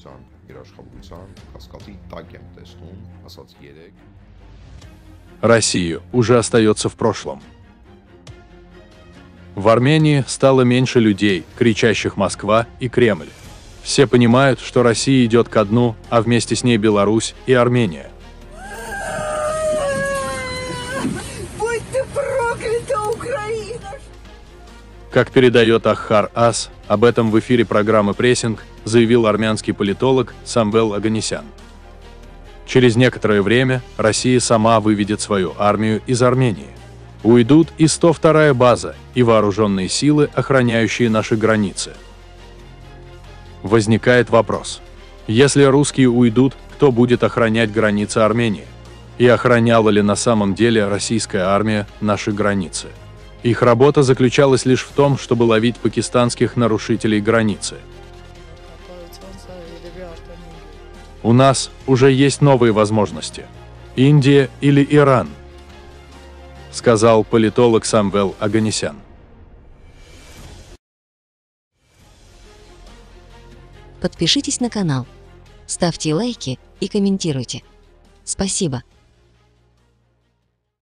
Հանրապետության երաշխավորության կասկածի տակ եմ տեսնում, ասաց երեկ. Россия уже остается в прошлом. В Армении стало меньше людей, кричащих «Москва» и «Кремль». Все понимают, что Россия идет ко дну, а вместе с ней Беларусь и Армения. Будь ты проклята, Украина! Как передает Axar.az, об этом в эфире программы «Прессинг» заявил армянский политолог Самвел Аганесян. Через некоторое время Россия сама выведет свою армию из Армении. Уйдут и 102-я база, и вооруженные силы, охраняющие наши границы. Возникает вопрос. Если русские уйдут, кто будет охранять границы Армении? И охраняла ли на самом деле российская армия наши границы? Их работа заключалась лишь в том, чтобы ловить пакистанских нарушителей границы. У нас уже есть новые возможности. Индия или Иран? Сказал политолог Самвел Аганесян. Подпишитесь на канал, ставьте лайки и комментируйте. Спасибо.